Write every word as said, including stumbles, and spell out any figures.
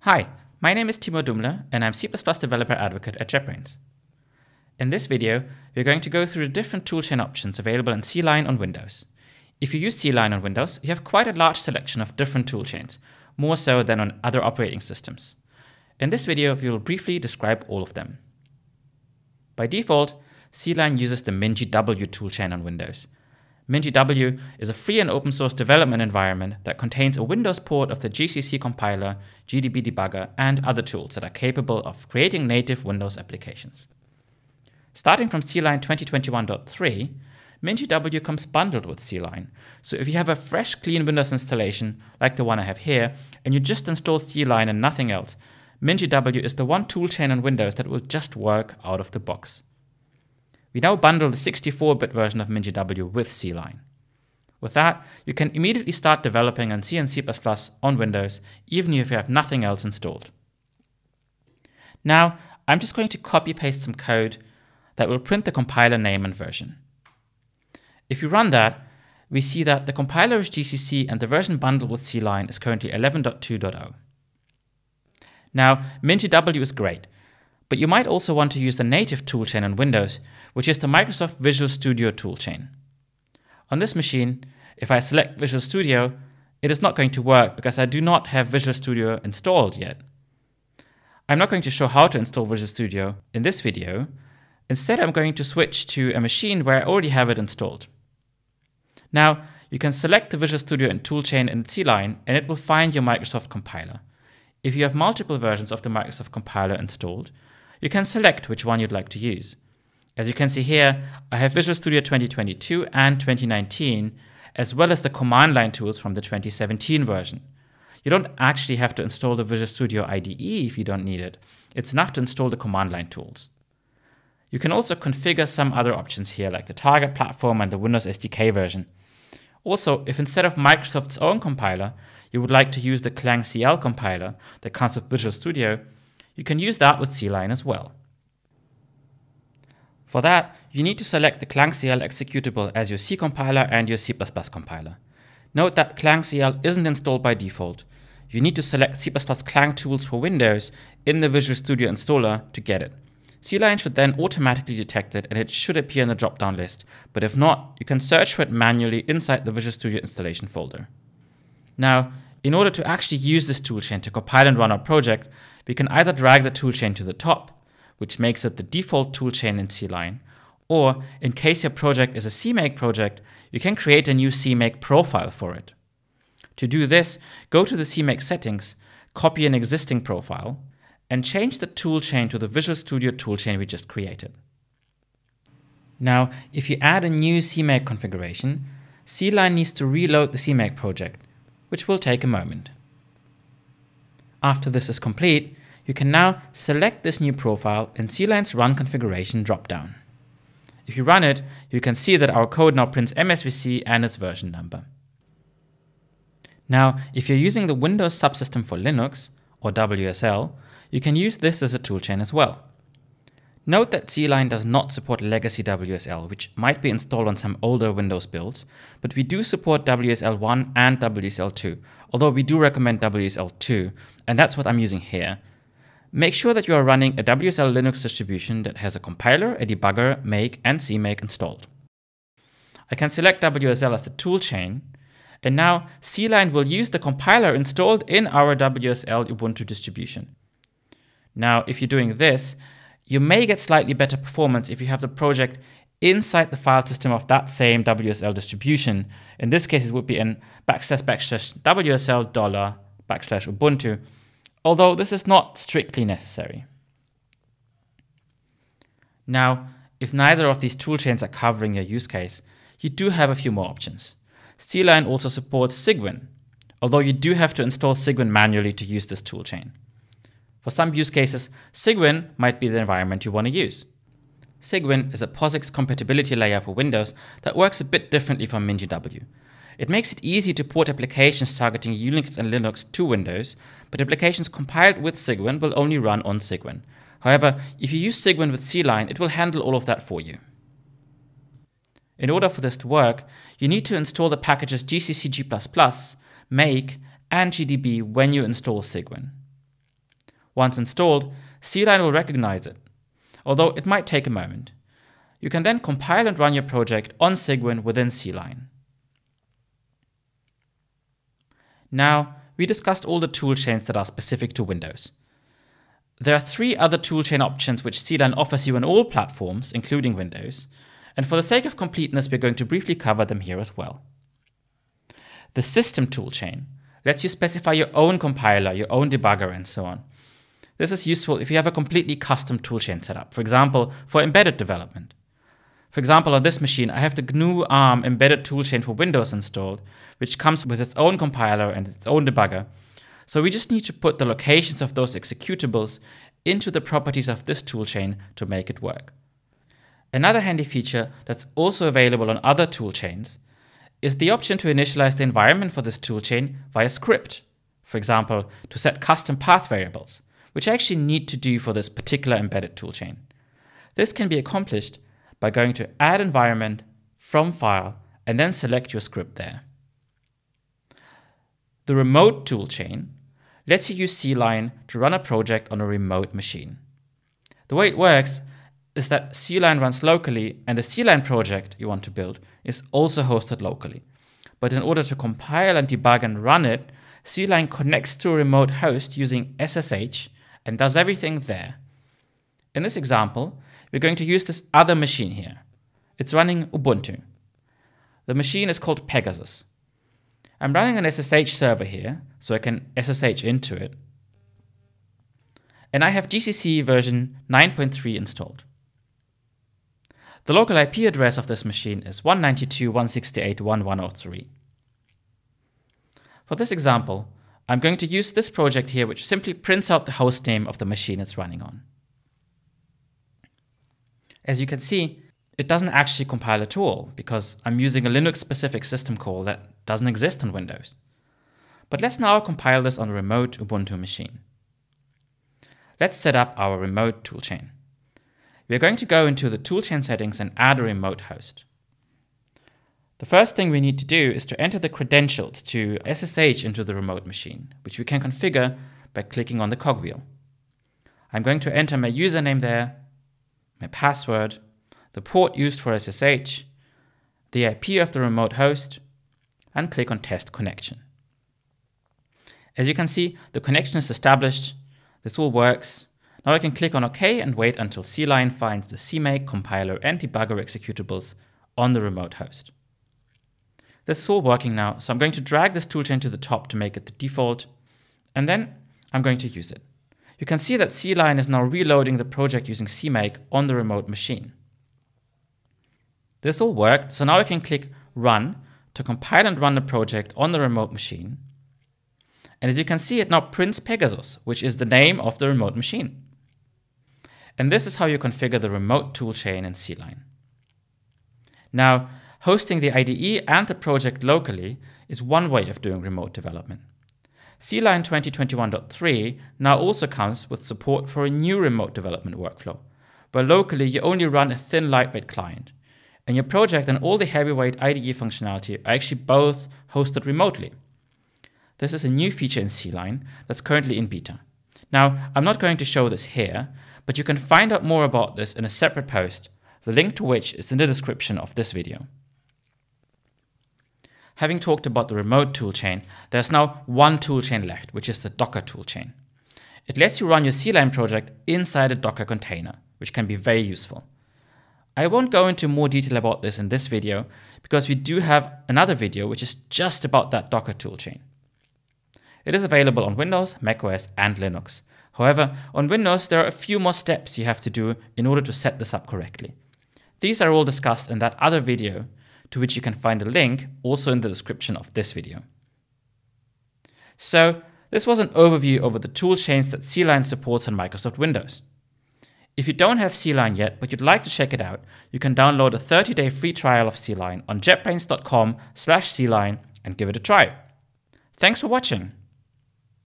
Hi, my name is Timo Dumler and I'm C plus plus Developer Advocate at JetBrains. In this video, we're going to go through the different toolchain options available in CLion on Windows. If you use CLion on Windows, you have quite a large selection of different toolchains, more so than on other operating systems. In this video, we will briefly describe all of them. By default, CLion uses the MinGW toolchain on Windows. MinGW is a free and open source development environment that contains a Windows port of the G C C compiler, G D B debugger, and other tools that are capable of creating native Windows applications. Starting from CLion twenty twenty-one point three, MinGW comes bundled with CLion, so if you have a fresh, clean Windows installation, like the one I have here, and you just install CLion and nothing else, MinGW is the one toolchain on Windows that will just work out of the box. We now bundle the sixty-four bit version of MinGW with CLion. With that, you can immediately start developing on C and C plus plus on Windows, even if you have nothing else installed. Now, I'm just going to copy-paste some code that will print the compiler name and version. If you run that, we see that the compiler is G C C and the version bundled with CLion is currently eleven point two point zero. Now, MinGW is great, but you might also want to use the native toolchain on Windows, which is the Microsoft Visual Studio toolchain. On this machine, if I select Visual Studio, it is not going to work because I do not have Visual Studio installed yet. I'm not going to show how to install Visual Studio in this video. Instead, I'm going to switch to a machine where I already have it installed. Now, you can select the Visual Studio and toolchain in CLion, and it will find your Microsoft compiler. If you have multiple versions of the Microsoft compiler installed, you can select which one you'd like to use. As you can see here, I have Visual Studio twenty twenty-two and twenty nineteen, as well as the command line tools from the twenty seventeen version. You don't actually have to install the Visual Studio I D E if you don't need it. It's enough to install the command line tools. You can also configure some other options here, like the target platform and the Windows S D K version. Also, if instead of Microsoft's own compiler, you would like to use the Clang C L compiler that comes with Visual Studio, you can use that with CLion as well. For that, you need to select the Clang C L executable as your C compiler and your C plus plus compiler. Note that Clang C L isn't installed by default. You need to select C plus plus Clang tools for Windows in the Visual Studio installer to get it. CLion should then automatically detect it and it should appear in the drop-down list, but if not, you can search for it manually inside the Visual Studio installation folder. Now, in order to actually use this toolchain to compile and run our project, we can either drag the toolchain to the top, which makes it the default toolchain in CLion, or in case your project is a CMake project, you can create a new CMake profile for it. To do this, go to the CMake settings, copy an existing profile, and change the toolchain to the Visual Studio toolchain we just created. Now, if you add a new CMake configuration, CLion needs to reload the CMake project, which will take a moment. After this is complete, you can now select this new profile in CLion's Run Configuration dropdown. If you run it, you can see that our code now prints M S V C and its version number. Now, if you're using the Windows subsystem for Linux, or W S L, you can use this as a toolchain as well. Note that CLion does not support legacy W S L, which might be installed on some older Windows builds, but we do support W S L one and W S L two, although we do recommend W S L two, and that's what I'm using here. Make sure that you are running a W S L Linux distribution that has a compiler, a debugger, make, and CMake installed. I can select W S L as the toolchain, and now CLion will use the compiler installed in our W S L Ubuntu distribution. Now, if you're doing this, you may get slightly better performance if you have the project inside the file system of that same W S L distribution. In this case, it would be in backslash backslash WSL dollar backslash Ubuntu, although this is not strictly necessary. Now, if neither of these toolchains are covering your use case, you do have a few more options. CLion also supports Cygwin, although you do have to install Cygwin manually to use this toolchain. For some use cases, Cygwin might be the environment you want to use. Cygwin is a POSIX compatibility layer for Windows that works a bit differently from MinGW. It makes it easy to port applications targeting Unix and Linux to Windows, but applications compiled with Cygwin will only run on Cygwin. However, if you use Cygwin with CLion, it will handle all of that for you. In order for this to work, you need to install the packages G C C, G plus plus, Make, and G D B when you install Cygwin. Once installed, CLion will recognize it, although it might take a moment. You can then compile and run your project on Cygwin within CLion. Now, we discussed all the toolchains that are specific to Windows. There are three other toolchain options which CLion offers you on all platforms, including Windows, and for the sake of completeness, we're going to briefly cover them here as well. The system toolchain lets you specify your own compiler, your own debugger, and so on. This is useful if you have a completely custom toolchain set up, for example, for embedded development. For example, on this machine, I have the G N U ARM embedded toolchain for Windows installed, which comes with its own compiler and its own debugger. So we just need to put the locations of those executables into the properties of this toolchain to make it work. Another handy feature that's also available on other toolchains is the option to initialize the environment for this toolchain via script. For example, to set custom path variables, which I actually need to do for this particular embedded toolchain. This can be accomplished by going to Add Environment, From File, and then select your script there. The remote toolchain lets you use CLion to run a project on a remote machine. The way it works is that CLion runs locally, and the CLion project you want to build is also hosted locally. But in order to compile and debug and run it, CLion connects to a remote host using S S H and does everything there. In this example, we're going to use this other machine here. It's running Ubuntu. The machine is called Pegasus. I'm running an S S H server here, so I can S S H into it. And I have G C C version nine point three installed. The local I P address of this machine is one ninety-two dot one sixty-eight dot one dot one oh three. For this example, I'm going to use this project here, which simply prints out the host name of the machine it's running on. As you can see, it doesn't actually compile at all because I'm using a Linux-specific system call that doesn't exist on Windows. But let's now compile this on a remote Ubuntu machine. Let's set up our remote toolchain. We're going to go into the toolchain settings and add a remote host. The first thing we need to do is to enter the credentials to S S H into the remote machine, which we can configure by clicking on the cogwheel. I'm going to enter my username there, my password, the port used for S S H, the I P of the remote host, and click on Test Connection. As you can see, the connection is established. This all works. Now I can click on OK and wait until CLion finds the CMake, compiler, and debugger executables on the remote host. This is all working now, so I'm going to drag this toolchain to the top to make it the default, and then I'm going to use it. You can see that CLion is now reloading the project using CMake on the remote machine. This all worked, so now I can click Run to compile and run the project on the remote machine. And as you can see, it now prints Pegasus, which is the name of the remote machine. And this is how you configure the remote toolchain in CLion. Now, hosting the I D E and the project locally is one way of doing remote development. CLion twenty twenty-one point three now also comes with support for a new remote development workflow, where locally you only run a thin lightweight client, and your project and all the heavyweight I D E functionality are actually both hosted remotely. This is a new feature in CLion that's currently in beta. Now, I'm not going to show this here, but you can find out more about this in a separate post, the link to which is in the description of this video. Having talked about the remote toolchain, there's now one toolchain left, which is the Docker toolchain. It lets you run your CLion project inside a Docker container, which can be very useful. I won't go into more detail about this in this video, because we do have another video which is just about that Docker toolchain. It is available on Windows, macOS, and Linux. However, on Windows, there are a few more steps you have to do in order to set this up correctly. These are all discussed in that other video, to which you can find a link also in the description of this video. So this was an overview over the toolchains that CLion supports on Microsoft Windows. If you don't have CLion yet, but you'd like to check it out, you can download a thirty day free trial of CLion on jetbrains dot com slash CLion and give it a try. Thanks for watching.